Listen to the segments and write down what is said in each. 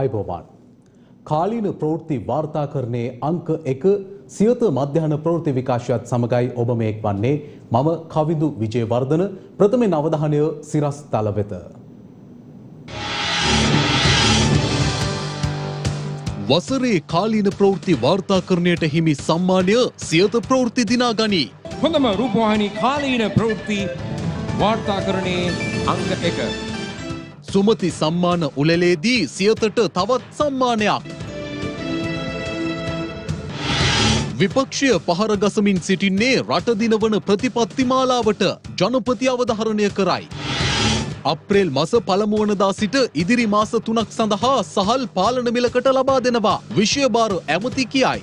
आयुष्मान කාලීන ප්‍රවෘත්ති වාර්තා කරන්නේ අංක 1 සියත මධ්‍යහන ප්‍රවෘත්ති විකාශයත් සමගයි ඔබ මේ එක්වන්නේ මම කවිදු විජේවර්ධන ප්‍රථමයෙන් අවධානය සිරස් තල වෙත වසරේ කාලීන ප්‍රවෘත්ති වාර්තා කරණයට හිමි සම්මානය සියත ප්‍රවෘත්ති දිනා ගනි හොඳම රූපවාහිනී කාලීන ප්‍රවෘත්ති වාර්තා කරණේ අංක 1 සුමති සම්මාන උළෙලේදී සියතට තවත් සම්මානයක් विपक्षीय पहर गसमिन सिटिन्ने रट दिनवन प्रतिपत्ति मालावट जनपति अवधारणय कराई අප්‍රේල් මාස පළමුවනදා සිට ඉදිරි මාස 3ක් සඳහා සහල් පාලන මිලකට ලබා දෙනවා විෂය බාර ඇමති කියයි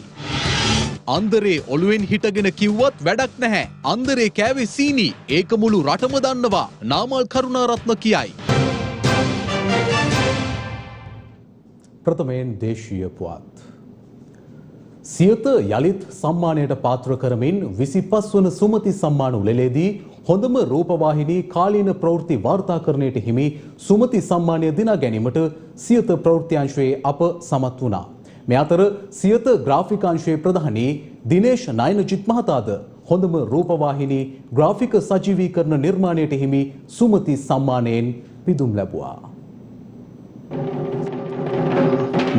අන්දරේ ඔළුවෙන් හිටගෙන කිව්වත් වැඩක් නැහැ අන්දරේ කෑවේ සීනි ඒක මුළු රටම දන්නවා නාමල් කරුණාරත්න කියයි ප්‍රථමයෙන් දේශීය පුවත් සියත යලිත් සම්මානයට පාත්‍ර කරමින් 25 වන සුමති සම්මාන උළෙලේදී හොඳම රූපවාහිනී කාලීන ප්‍රවෘත්ති වාර්තාකරණයට හිමි සුමති සම්මානය දිනා ගැනීමට සියත ප්‍රවෘත්ති අංශයේ අප සමත් වුණා. මේ අතර සියත ග්‍රාෆික අංශයේ ප්‍රධානී දිනේෂ් නයනජිත් මහතාද හොඳම රූපවාහිනී ග්‍රාෆික සජීවීකරණ නිර්මාණයට හිමි සුමති සම්මානයෙන් පිදුම් ලැබුවා.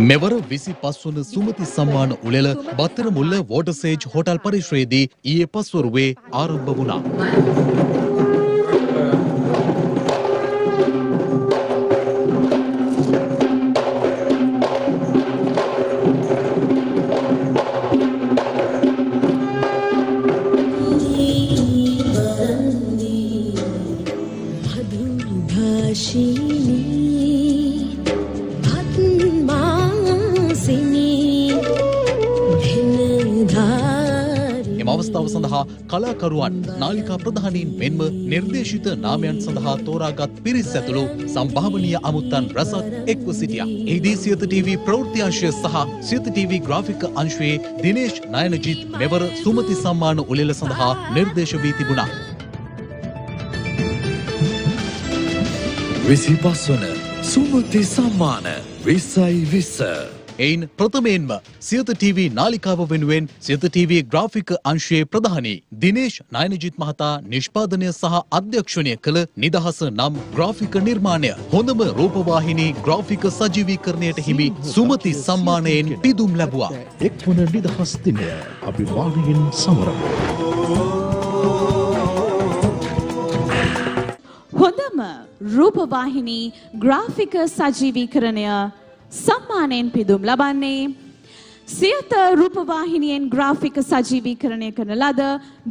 මෙවර 25 වන සුමති සම්මාන උළෙල බත්තරමුල්ල වෝටර්සේජ් හෝටල් පරිශ්‍රයේදී ඊයේ පස්වරුවේ ආරම්භ වුණා. කලාකරුවන් නාලිකා ප්‍රධානීන් මෙන්ම නිර්දේශිත නාමයන් සඳහා තෝරාගත් පිරිස ඇතුළු සම්භාවනීය අමුත්තන් රසක් එක්ව සිටියා. එහිදී සියත ටීවී ප්‍රවෘත්ති අංශය සහ සියත ටීවී ග්‍රාෆික අංශයේ දිනේෂ් නයනජිත් මෙවර සුමති සම්මාන උළෙල සඳහා නිර්දේශ වී තිබුණා. 25 වන සුමති සම්මාන 2020 එයින් ප්‍රථමයෙන්ම සියත ටීවී නාලිකාව වෙනුවෙන් සියත ටීවී ග්‍රාෆික අංශයේ ප්‍රධානී දිනේෂ් නයනජිත් මහතා නිෂ්පාදනය සහ අධ්‍යක්ෂණය කළ නිදහස නම් ග්‍රාෆික නිර්මාණය හොඳම රූපවාහිනී ග්‍රාෆික සජීවීකරණයට හිමි සුමති සම්මානයෙන් පිදුම් ලැබුවා. එක්වන නිදහස් දිනය අපි වාග්යෙන් සමරමු. හොඳම රූපවාහිනී ග්‍රාෆික සජීවීකරණය සම්මානයෙන් පිදුම් ලබන්නේ සියත රූපවාහිනියෙන් ග්‍රාෆික සජීවීකරණය කරන ලද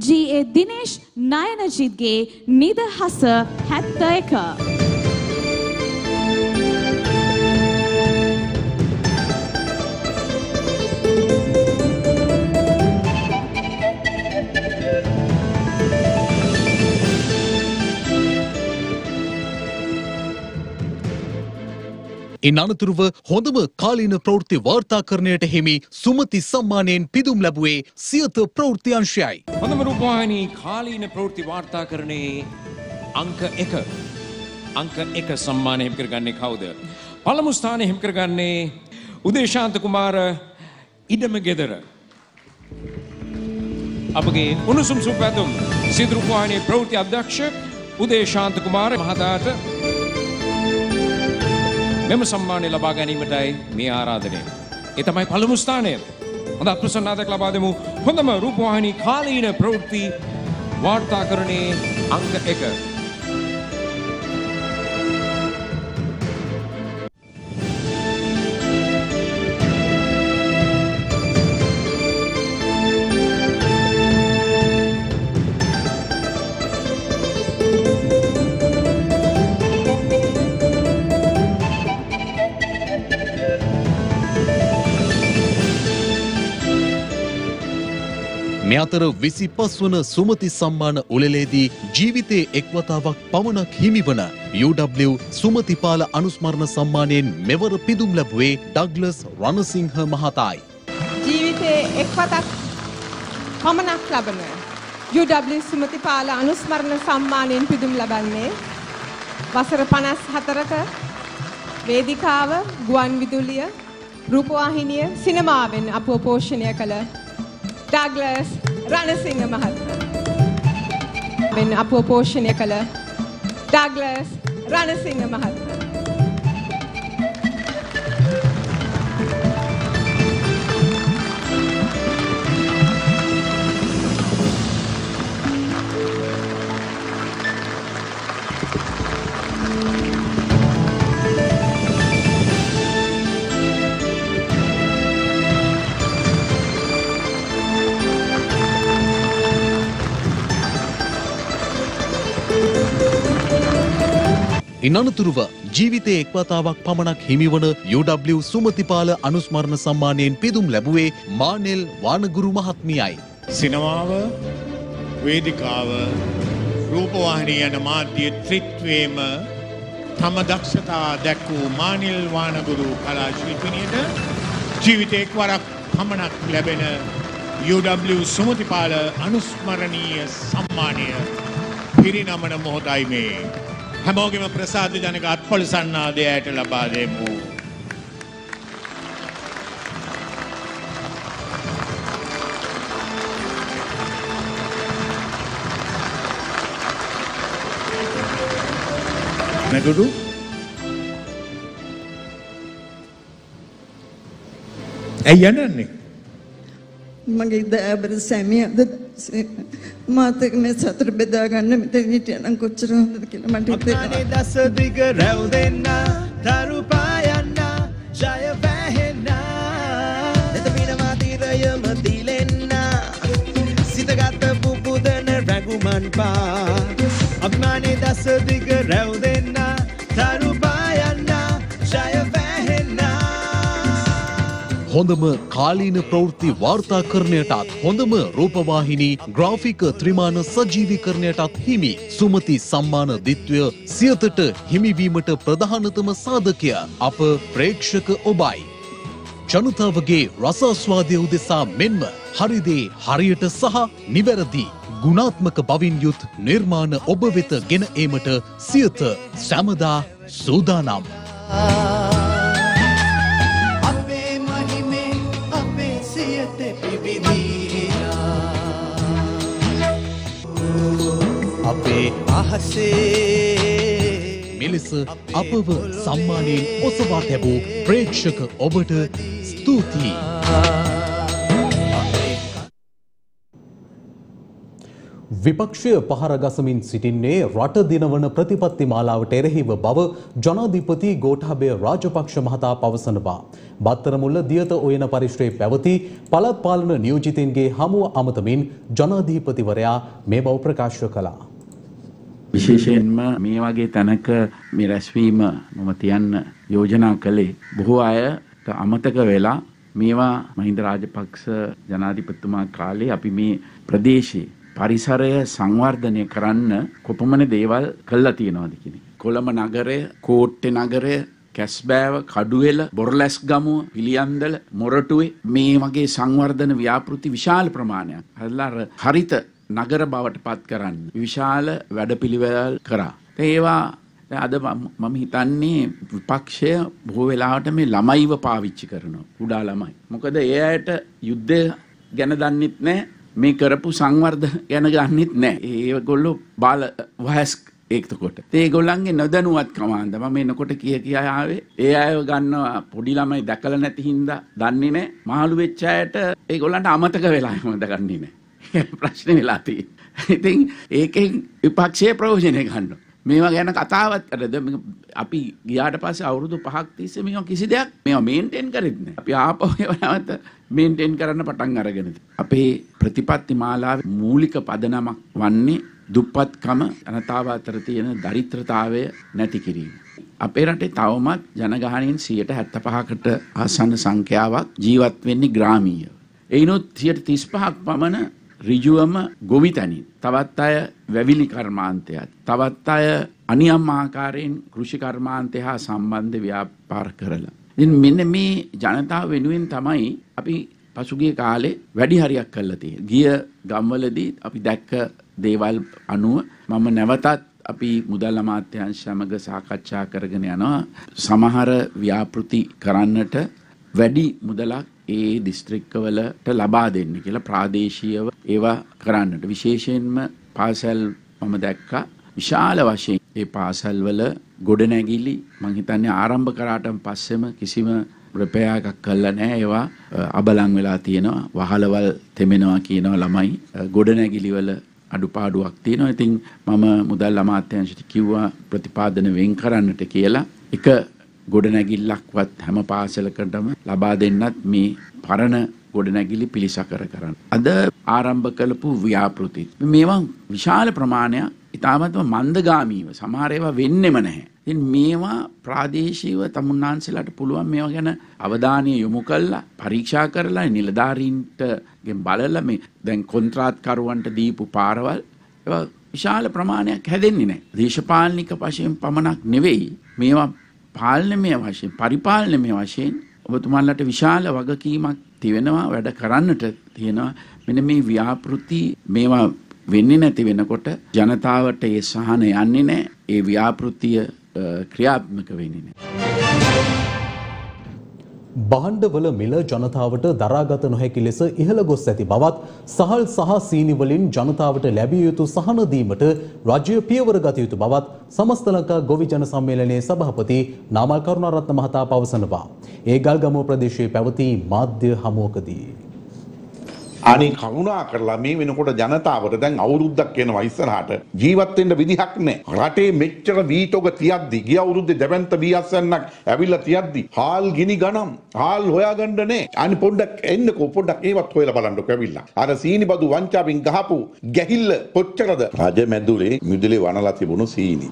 ජී.ඒ. දිනේෂ් නයනජිත්ගේ නිදහස 71. ඉන් අනතුරුව හොඳම කාලීන ප්‍රවෘත්ති වාර්තාකරණයට හිමි සුමති සම්මානයෙන් පිදුම් ලැබුවේ සියත ප්‍රවෘත්ති අංශයයි. හොඳම රූපවාහිනී කාලීන ප්‍රවෘත්ති වාර්තාකරණයේ අංක 1. අංක 1 සම්මානය හිමි කරගන්නේ කවුද? පළමු ස්ථානය හිමි කරගන්නේ උදේශාන්ත කුමාර ඉඩමගෙදර. අපගේ උණුසුම් සුපැතුම් සියත රූපවාහිනී ප්‍රවෘත්ති අධ්‍යක්ෂ උදේශාන්ත කුමාර මහතාට මෙම සම්මානය ලබා ගැනීමටයි මේ ආරාධනය. ඒ තමයි පළමු ස්ථානය. හොඳ අප්‍රසන්නාදයක් ලබා දෙමු හොඳම රූපවාහිනී කාලීන ප්‍රවෘත්ති වාර්තාකරණයේ අංක 1. මේ අතර 25 වන සුමති සම්මාන උළෙලේදී ජීවිතයේ එක්වතාවක් පමණක් හිමිවන UW සුමතිපාල අනුස්මරණ සම්මානයෙන් මෙවර පිදුම් ලැබුවේ ඩග්ලස් රණසිංහ මහතායි. ජීවිතයේ එක්වතාවක් පමණක් ලැබෙන UW සුමතිපාල අනුස්මරණ සම්මානයෙන් පිදුම් ලබන්නේ වසර 54ක වේදිකාව, ගුවන් විදුලිය, රූපවාහිනිය, සිනමාවෙන් අපව පෝෂණය කළ ඩග්ලස් රණසිංහ මහත්මයා. වෙන අපව පෝෂණය කළ ඩග්ලස් රණසිංහ මහත්මයා. ඉනනතුරුව ජීවිතයේ එක්වතාවක් පමණක් හිමිවන UW සුමතිපාල අනුස්මරණ සම්මානයෙන් පිදුම් ලැබුවේ මානෙල් වානගුරු මහත්මියයි. සිනමාව, වේදිකාව, රූපවාහිනිය යන මාධ්‍ය ත්‍රිත්වයේම තම දක්ෂතා දැක්වූ මානෙල් වානගුරු කලා ශිල්පිනියට ජීවිතයේ එක්වරක් පමණක් ලැබෙන UW සුමතිපාල අනුස්මරණීය සම්මානය පිරිනමන මොහොතයි මේ. හැමෝගෙම ප්‍රසාද ජනක අත්පොළ සන්නාදයට ලබා දෙමු. නගුරු ඇයි යන්නේ? මගේ දෑබර සැමියාද මාතක මේ සතර බෙදා ගන්න මෙතන හිටියනම් කොච්චර හොඳද කියලා මට හිතෙනවා. දස දිග රැව් දෙන්න තරු පායන්න ජය වැහෙන්න දෙත පිනමා තීරයම දිලෙන්න සිතගත පුබුදන රැගුමන් පා අභිමානේ දස දිග රැව් දෙන්න තරු පායන්න ජය වැහෙන්න හොඳම කාලීන ප්‍රවෘත්ති වාර්තාකරණයටත් හොඳම රූපවාහිනී ග්‍රාෆික ත්‍රිමාන සජීවීකරණයටත් හිමි සුමති සම්මාන ද්විත්වය සියතට හිමිවීමට ප්‍රධානතම සාධකය අප ප්‍රේක්ෂක ඔබයි. ජනතාවගේ රසාස්වාදය උදෙසා මෙන්ම හරිදේ හරියට සහ නිවැරදි ගුණාත්මක බවින් යුත් නිර්මාණ ඔබ වෙත ගෙන ඒමට සියත සැමදා සූදානම්. මෙලෙස අපව සම්මානයෙන් ඔසවා තැබූ ප්‍රේක්ෂක ඔබට ස්තුතියි. විපක්ෂය පහර ගසමින් සිටින්නේ රට දිනවන ප්‍රතිපත්ති මාලාවට එරෙහිව බව ජනාධිපති ගෝඨාභය රාජපක්ෂ මහතා පවසනවා. බත්තරමුල්ල දියත ඔයන පරිශ්‍රයේ පැවති පළාත් පාලන නියෝජිතින්ගේ හමුව අමතමින් ජනාධිපතිවරයා මේ බව ප්‍රකාශ කළා. විශේෂයෙන්ම මේ වගේ තැනක මේ රැස්වීම මම තියන්න යෝජනා කළේ බොහෝ අයට අමතක වෙලා මේවා මහින්ද රාජපක්ෂ ජනාධිපතිතුමා කාලේ අපි මේ ප්‍රදේශයේ පරිසරය සංවර්ධනය කරන්න කොපමණ දේවල් කළා තියෙනවද කියන එක. කොළඹ නගරය, කෝට්ටේ නගරය, කැස්බෑව, කඩුවෙල, බොරලැස්ගමුව, පිළියන්දල, මොරටුවේ මේ වගේ සංවර්ධන ව්‍යාපෘති විශාල ප්‍රමාණයක් හදලා හරිත නගර බවට පත් කරන්න විශාල වැඩපිළිවෙළ කරා. ඒවා අද මම හිතන්නේ විපක්ෂය බොහෝ වෙලාවට මේ ළමයිව පාවිච්චි කරනවා. කුඩා ළමයි. මොකද ඒ අයට යුද්ධය ගැන දන්නෙත් නැහැ. මේ කරපු සංවර්ධන ගැන දන්නෙත් නැහැ. ඒගොල්ලෝ බාල වයස්ක එක්තකොට. ඒගොල්ලන්ගේ නොදැනුවත්කම අන්ද මම එනකොට කියා ආවේ. ඒ අයව ගන්නවා පොඩි ළමයි දැකලා නැති හින්දා දන්නේ නැහැ. මහලු වෙච්ච අයට ඒගොල්ලන්ට අමතක වෙලා එහෙම දගන්නේ නැහැ. ප්‍රශ්න වෙලා තියෙන්නේ. ඉතින් ඒකෙන් විපක්ෂයේ ප්‍රයෝජනය ගන්නවා. මේවා ගැන කතාවත් කරද අපි ගියාට පස්සේ අවුරුදු 5ක් තිස්සේ මේවා කිසි දෙයක් මේවා මේන්ටේන් කරෙත් නැහැ. අපි ආපහු ඒවා නැවත මේන්ටේන් කරන්න පටන් අරගෙනද. අපේ ප්‍රතිපත්ති මාලාවේ මූලික පදනමක් වන්නේ දුප්පත්කම ජනතාව අතර තියෙන දරිද්‍රතාවය නැති කිරීම. අපේ රටේ තවමත් ජනගහණයෙන් 75%කට ආසන්න සංඛ්‍යාවක් ජීවත් වෙන්නේ ග්‍රාමීය. එයිනොත් 35ක් පමණ ඍජුවම ගොවිතැනින් තවත් අය වැවිලි කර්මාන්තයත් තවත් අය අනියම් ආකාරයෙන් කෘෂි කර්මාන්තය හා සම්බන්ධ ව්‍යාපාර කරලා. ඉතින් මෙන්න මේ ජනතාව වෙනුවෙන් තමයි අපි පසුගිය කාලේ වැඩි හරියක් කරලා තියෙන්නේ. ගිය ගම්වලදී අපි දැක්ක දේවල් අනුව මම නැවතත් අපි මුදල් අමාත්‍යාංශ සමග සාකච්ඡා කරගෙන යනවා. සමහර ව්‍යාපෘති කරන්නට වැඩි මුදලක් ඒ දිස්ත්‍රික්කවලට ලබා දෙන්න කියලා ප්‍රාදේශීයව ඒවා කරන්නට. විශේෂයෙන්ම පාසල් මම දැක්කා විශාල වශයෙන් ඒ පාසල්වල ගොඩනැගිලි මම හිතන්නේ ආරම්භ කරාටම පස්සෙම කිසිම රුපියලක් කළා නැහැ. ඒවා අබලන් වෙලා තියෙනවා. වහලවල් තෙමෙනවා කියනවා ළමයි. ගොඩනැගිලි වල අඩුපාඩුවක් තියෙනවා. ඉතින් මම මුදල් අමාත්‍යාංශයට කිව්වා ප්‍රතිපාදන වෙන් කරන්නට කියලා. එක ගොඩනැගිල්ලක්වත් හැම පාසලකටම ලබා දෙන්නත් මේ පරණ ගොඩනැගිලි පිළිසකර කරන්න. අද ආරම්භ කළපු ව්‍යාපෘති මේවා විශාල ප්‍රමාණයක් ඉතාමත්ම මන්දගාමීව සමහර ඒවා වෙන්නෙම නැහැ. ඉතින් මේවා ප්‍රාදේශීයව තමුන්නාන්සලාට පුළුවන් මේවා ගැන අවධානය යොමු කළා, පරීක්ෂා කරලා නිලධාරීන්ට ගෙන් බලලා මේ දැන් කොන්ත්‍රාත්කරුවන්ට දීපු පාරවල් ඒවා විශාල ප්‍රමාණයක් හැදෙන්නේ නැහැ. දේශපාලනික වශයෙන් පමණක් නෙවෙයි මේවා පාලනමය වශයෙන් පරිපාලනමය වශයෙන් ඔබතුමාලට විශාල වගකීමක් තියෙනවා වැඩ කරන්නට තියෙනවා. මෙන්න මේ ව්‍යාපෘති මේවා වෙන්නේ නැති වෙනකොට ජනතාවට ඒ සහන යන්නේ නැහැ. ඒ ව්‍යාපෘතිය ක්‍රියාත්මක වෙන්නේ නැහැ. භාණ්ඩවල මිල ජනතාවට දරාගත නොහැකි ලෙස ඉහළ ගොස් ඇති බවත් සහල් සහ සීනි වලින් ජනතාවට ලැබිය යුතු සහන දීමට රාජ්‍ය පියවර ගත යුතු බවත් සමස්ත ලංකා ගොවි ජන සම්මේලනයේ සභාපති නාමල් කරුණාරත්න මහතා පවසනවා. ඒ ගල්ගමුව ප්‍රදේශයේ පැවති මාධ්‍ය හමුවකදී අනේ කරුණා කරලා මේ වෙනකොට ජනතාවට දැන් අවුරුද්දක් වෙනවා ඉස්සරහට ජීවත් වෙන්න විදිහක් නැහැ. රටේ මෙච්චර වීතෝග තියද්දි ගිය අවුරුද්දේ දැවැන්ත බීඅස්සන්නක් ඇවිල්ලා තියද්දි හාල් ගිනි ගණන් හාල් හොයාගන්න නැහැ. අනේ පොඩ්ඩක් එන්නකෝ පොඩ්ඩක් ඒවත් හොයලා බලන්නකෝ ඇවිල්ලා. අර සීනිබදු වංචාවෙන් ගහපු ගැහිල්ල කොච්චරද? රජ මැදුලේ මිදුලේ වනලා තිබුණු සීනි.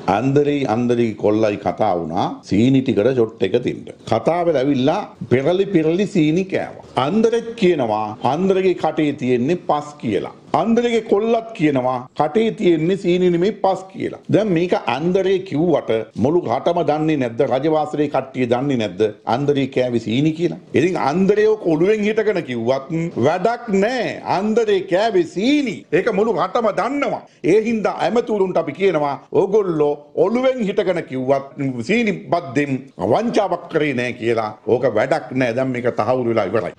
අන්දරේ කොල්ලයි කතා වුණා සීනි ටිකට ෂොට් එක දෙන්න. කතාවල ඇවිල්ලා පෙරලි සීනි කෑවා. අන්දරෙක් කියනවා අන්දරගේ කට තියෙන්නේ පස් කියලා. අන්දරේ කොල්ලත් කියනවා කටේ තියෙන්නේ සීනි නෙමෙයි පස් කියලා. දැන් මේක අන්දරේ කිව්වට මුළු රටම දන්නේ නැද්ද? රජවාසලේ කට්ටිය දන්නේ නැද්ද? අන්දරේ කෑවේ සීනි කියලා. ඉතින් අන්දරේව කොළුවෙන් හිටගෙන කිව්වත් වැඩක් නැහැ. අන්දරේ කෑවේ සීනි. ඒක මුළු රටම දන්නවා. ඒ හින්දා ඇමතුරුන්ට අපි කියනවා ඕගොල්ලෝ ඔළුවෙන් හිටගෙන කිව්වත් සීනි බද්දෙන් වංචාවක් කරේ නැහැ කියලා. ඕක වැඩක් නැහැ. දැන් මේක තහවුරු වෙලා ඉවරයි.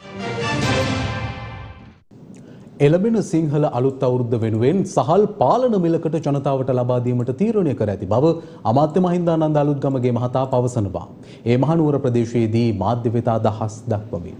එළඹෙන සිංහල අලුත් අවුරුද්ද වෙනුවෙන් සහල් පාලන මිලකට ජනතාවට ලබා දීමට තීරණය කර ඇති බව අමාත්‍ය මහින්දානන්ද අලුත්ගමගේ මහතා පවසනවා. ඒ මහනුවර ප්‍රදේශයේදී මාධ්‍ය වෙත අදහස් දක්වමින්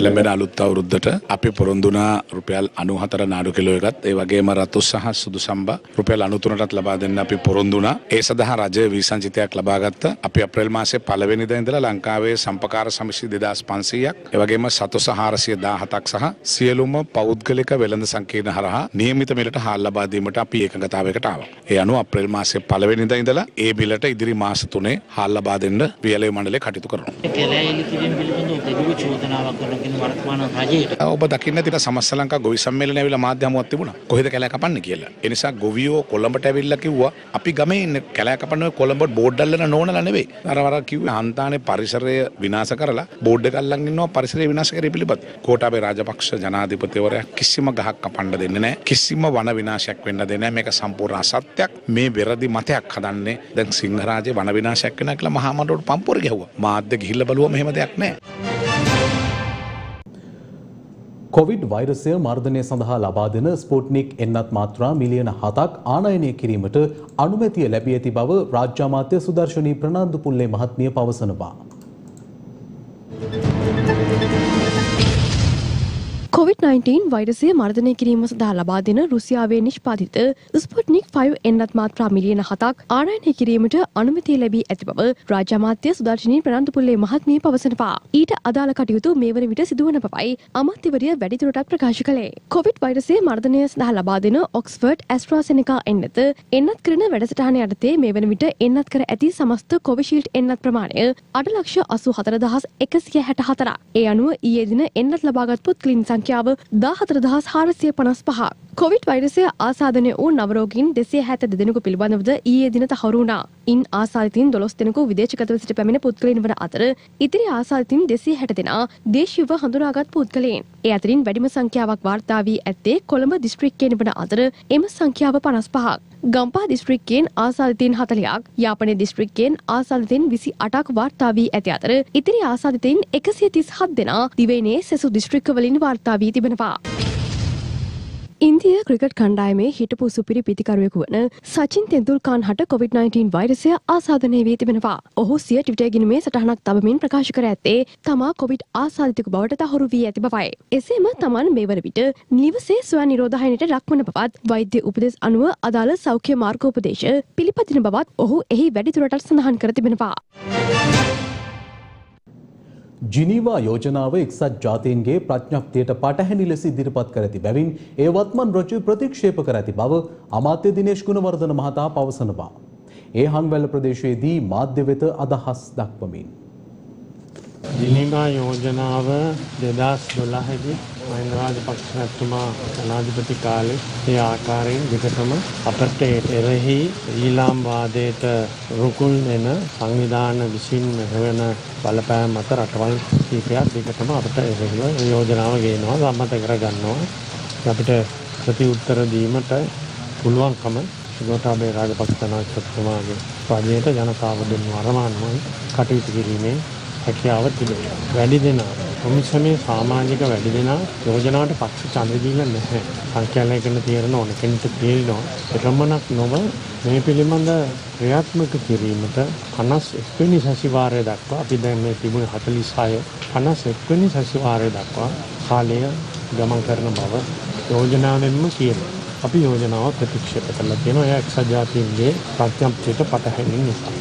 එළඹෙන අලුත් අවුරුද්දට අපි පොරොන්දු වුණා රුපියල් 94 නාඩු කිලෝ එකත් ඒ වගේම රතු සහ සුදු සම්බා රුපියල් 93ටත් ලබා දෙන්න අපි පොරොන්දු වුණා. ඒ සඳහා රජය වීසංචිතයක් ලබා ගත්තා. අපි අප්‍රේල් මාසයේ 1 වෙනිදා ඉඳලා ලංකාවේ සම්පකාර සමිති 2500ක් ඒ වගේම සතු සහ 417ක් සහ සියලුම පෞද්ගලික වෙළඳ සංකීර්ණ හරහා નિયમિત මිලට හාල් ලබා දීමට අපි එකඟතාවයකට ආවා. ඒ අනුව අප්‍රේල් මාසයේ 1 වෙනිදා ඉඳලා ඒ මිලට ඉදිරි මාස 3 හාල් ලබා දෙන්න වියලේ මණ්ඩලය කටයුතු කරනවා. ඔබ දකින්න තියෙන සමස්ත ලංකා ගොවි සම්මේලනය ඇවිල්ලා මාධ්‍ය හමුවක් තිබුණා. කොහෙද කැලෑ කපන්නේ කියලා. ඒ නිසා ගොවියෝ කොළඹට ඇවිල්ලා කිව්වා අපි ගමේ ඉන්නේ කැලෑ කපන්නේ කොළඹ බෝඩ් අල්ලන නෝනලා නෙවෙයි. අර කිව්වේ හන්තානේ පරිසරය විනාශ කරලා බෝඩ් එක අල්ලන් ඉන්නවා පරිසරය විනාශ කරේ පිළිපද. කෝටාබේ රාජපක්ෂ ජනාධිපතිවරයා කිසිම ගහක් කපන්න දෙන්නේ නැහැ. කිසිම වන විනාශයක් වෙන්න දෙන්නේ නැහැ. මේක සම්පූර්ණ අසත්‍යක්. මේ වෙරදි මතයක් හදන්නේ දැන් සිංහ රාජේ වන විනාශයක් වෙනවා කියලා මහා මණ්ඩලයට පම්පුවර ගැහුවා. මාධ්‍ය ගිහිල්ලා බලුවා මෙහෙම දෙයක් නැහැ. කොවිඩ් වෛරසය මර්ධනය සඳහා ලබා දෙන ස්පුට්නික් එන්නත් මාත්‍රා මිලියන 7ක් ආනයනය කිරීමට අනුමැතිය ලැබී ඇති බව රාජ්‍ය අමාත්‍ය සුදර්ශනී ප්‍රනාන්දු පුල්ලේ මහත්මිය පවසනවා. COVID-19 වෛරසය මර්ධනය කිරීම සඳහා ලබා දෙන රුසියාවේ නිෂ්පාදිත ස්පුට්නික් 5 එන්නත් මාත්‍රා මිලියන 7ක් ආනයනය කිරීමට අනුමැතිය ලැබී ඇති බව රාජ්‍ය අමාත්‍ය සුදර්ශනී ප්‍රනාන්දු පුල්ලේ මහත්මිය පවසනවා. ඊට අදාළ කටයුතු මේ වන විට සිදුවන බවයි අමාත්‍යවරිය වැඩිදුරටත් ප්‍රකාශ කළේ. කොවිඩ් වෛරසය මර්ධනය සඳහා ලබා දෙන ඔක්ස්ෆර්ඩ් ඇස්ට්‍රාසෙනෙකා එන්නත් කරන වැඩසටහන යටතේ මේ වන විට එන්නත් කර ඇති සමස්ත කොවිෂීල්ඩ් එන්නත් ප්‍රමාණය 8,84,164ක්. ඒ අනුව ඊයේ දින එන්නත් ලබාගත් පුත් ක්ලින් සංඛ්‍යාව 14,455ක්. කොවිඩ් වෛරසය ආසාදනය වූ නවරෝගීන් 270 දෙනෙකු පිළිබඳව ඊයේ දින තහවුරු වුණා. ඉන් ආසාදිතින් 12 දෙනෙකු විදේශගතව සිට පැමිණ පුද්ගලයන් වන අතර ඉතිරි ආසාදිතින් 260 දෙනා දේශීයව හඳුනාගත් පුද්ගලයන්. ඒ අතරින් වැඩිම සංඛ්‍යාවක් වාර්තා වී ඇත්තේ කොළඹ දිස්ත්‍රික්කයෙන් වන අතර එම සංඛ්‍යාව 55ක්. ගම්පහ දිස්ත්‍රික්කයෙන් ආසාදිතින් 40ක්, යාපනයේ දිස්ත්‍රික්කයෙන් ආසාදිතින් 28ක් වාර්තා වී ඇති අතර ඉතිරි ආසාදිතින් 137 දෙනා දිවයිනේ සෙසු දිස්ත්‍රික්ක වලින් වාර්තා වී තිබෙනවා. ඉන්දියා ක්‍රිකට් කණ්ඩායමේ හිටපු සුපිරි පිතිකරුවෙකු වන සචින් තෙන්දුල්කරන්ට කොවිඩ්-19 වෛරසය ආසාදනය වී තිබෙනවා. ඔහු සිය ට්විටර් ගිණුමේ සටහනක් තබමින් ප්‍රකාශ කර ඇත්තේ තමා කොවිඩ් ආසාදිතෙකු බවට තහවුරු වී ඇති බවයි. එසේම තමන් මේ වන විට නිවසේ ස්වයං නිරෝධායනයට ලක්වන බවත් වෛද්‍ය උපදෙස් අනුව අදාළ සෞඛ්‍ය මාර්ගෝපදේශ පිළිපදින බවත් ඔහු එහි වැඩිදුරටත් සඳහන් කර තිබෙනවා. ජිනීවා යෝජනාව එක්සත් ජාතීන්ගේ ප්‍රඥප්තියට පටහැනි ලෙස ඉදිරිපත් කර ඇති බැවින් ඒ වත්මන් රජු ප්‍රතික්ෂේප කර ඇති බව අමාත්‍ය දිනේෂ් ගුණවර්ධන මහතා පවසනවා. ඒ හංවැල්ල ප්‍රදේශයේදී මාධ්‍ය වෙත අදහස් දක්වමින් ජිනීවා යෝජනාව 2012දී මහින්ද රාජපක්ෂ මහත්මයා ජනාධිපති කාලේ ඒ ආකාරයෙන් විකසම අපට එරෙහි ඊලාම් වාදයට රුකුල් වෙන සංවිධාන විසින් මෙහෙවන බලපෑම් මත රටවල් කීපයක් විකසම අපට එරෙහි යෝජනාව ගේනවා සම්මත කර ගන්නවා අපිට ප්‍රතිඋත්තර දීමට පුළුවන්කම ගෝඨාභය රාජපක්ෂ මහත්මයාගේ පරිණත ජනතාව දෙන වරමානුයි කටයුතු කිරීමේ හැකියාව තිබේ. වැඩි දෙනා කොමිසමේ සමාජික වැඩි දෙනා යෝජනාවට පක්ෂ ඡන්ද දීලා නැහැ. සංඛ්‍යාලය කරන තීරණ ඕන කෙනෙක් දෙනවා. ප්‍රමණක් නොව මේ පිළිබඳ ක්‍රියාත්මක කිරීමට 51 වෙනි සැසිවාරය දක්වා අපි දැන් මේ තිබුණ 46 51 වෙනි සැසිවාරය දක්වා කාලය ගමන් කරන බව යෝජනාවෙන්ම කියනවා. අපි යෝජනාව ප්‍රතික්ෂේප කළා කියනවා. ඒ එක්සත් ජාතීන්ගේ ප්‍රඥප්තියට පටහැනි නිසා.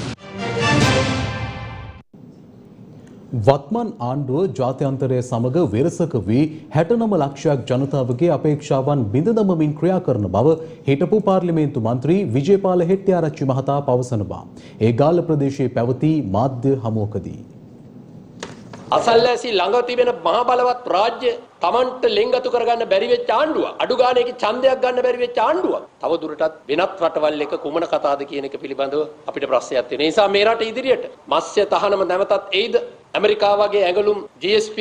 වත්මන් ආණ්ඩුව ජාත්‍යන්තරය සමග වෙරසක වී 69 ලක්ෂයක් ජනතාවගේ අපේක්ෂාවන් බිඳ දමමින් ක්‍රියා කරන බව හිටපු පාර්ලිමේන්තු මන්ත්‍රී විජේපාල හෙට්ටිආරච්චි මහතා පවසනවා. ඒ ගාල්ල ප්‍රදේශයේ පැවති මාධ්‍ය හමුවකදී අසල්ලාසි ළඟ තිබෙන මහ බලවත් රාජ්‍ය තමන්ට ලෙන්ගතු කරගන්න බැරි වෙච්ච ආණ්ඩුව, අඩු ගාණේක ඡන්දයක් ගන්න බැරි වෙච්ච ආණ්ඩුව. තව දුරටත් වෙනත් රටවල් එක කුමන කතාවද කියන එක පිළිබඳව අපිට ප්‍රශ්නයක් තියෙනවා. ඒ නිසා මේ රට ඉදිරියට මත්ස්‍ය තහනම නැවතත් එයිද? ඇමරිකාව වගේ ඇඟලුම් GSP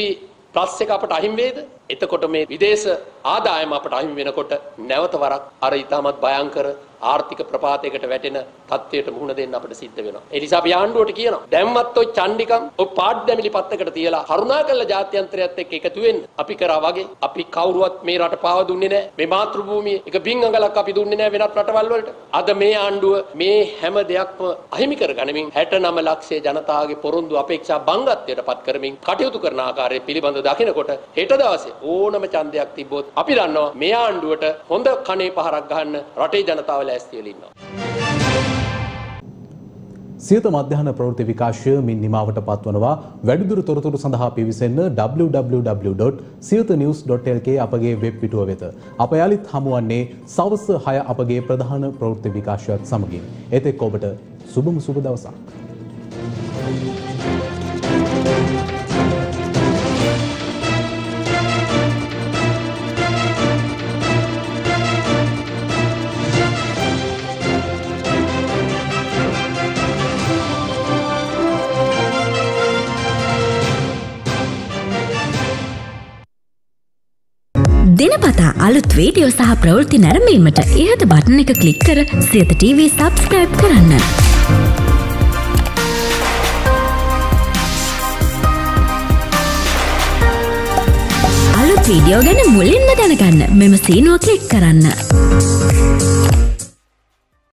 ප්ලස් එක අපට අහිමි වේද? එතකොට මේ විදේශ ආදායම අපට අහිමි වෙනකොට නැවත වරක් අර ඉතාමත් භයංකර ආර්ථික ප්‍රපාතයකට වැටෙන තත්ත්වයට මුහුණ දෙන්න අපිට සිද්ධ වෙනවා. ඒ නිසා අපි ආණ්ඩුවට කියනවා දැම්මත් ඔය චණ්ඩිකම් ඔය පාඩ් දැමිලි පත්තකට තියලා කරුණාකරලා ජාත්‍යන්තරයත් එක්ක එකතු වෙන්න. අපි කරා වගේ අපි කවුරුවත් මේ රට පාව දුන්නේ නැහැ. මේ මාතෘභූමියේ එක බිං අඟලක් අපි දුන්නේ නැහැ වෙනත් රටවල් වලට. අද මේ ආණ්ඩුව මේ හැම දෙයක්ම අහිමි කරගනිමින් 69 ලක්ෂයේ ජනතාවගේ පොරොන්දු අපේක්ෂා බංගත්වයට පත් කරමින් කටයුතු කරන ආකාරය පිළිබඳව දකිනකොට හෙට දවසේ ඕනම ඡන්දයක් තිබ්බොත් අපි දන්නවා මේ ආණ්ඩුවට හොඳ කණේ පහරක් ගන්න රටේ ජනතාව ලෑස්ති වෙලා ඉන්නවා. සියත මධ්‍යහන ප්‍රවෘත්ති විකාශය මින් නිමාවට පත්වනවා. වැඩිදුර තොරතුරු සඳහා පිවිසෙන්න www.siyathanews.lk අපගේ වෙබ් පිටුව වෙත. අප යාලිත් හමුවන්නේ සවස් 6 අපගේ ප්‍රධාන ප්‍රවෘත්ති විකාශයත් සමගින්. එතෙක් ඔබට සුබම සුබ දවසක්. දිනපතා අලුත් වීඩියෝ සහ ප්‍රවෘත්ති නැරඹීමට ඉහත බටන් එක ක්ලික් කර සියත TV subscribe කරන්න. අලුත් වීඩියෝ ගැන මුලින්ම දැනගන්න මෙම සීනුව ක්ලික් කරන්න.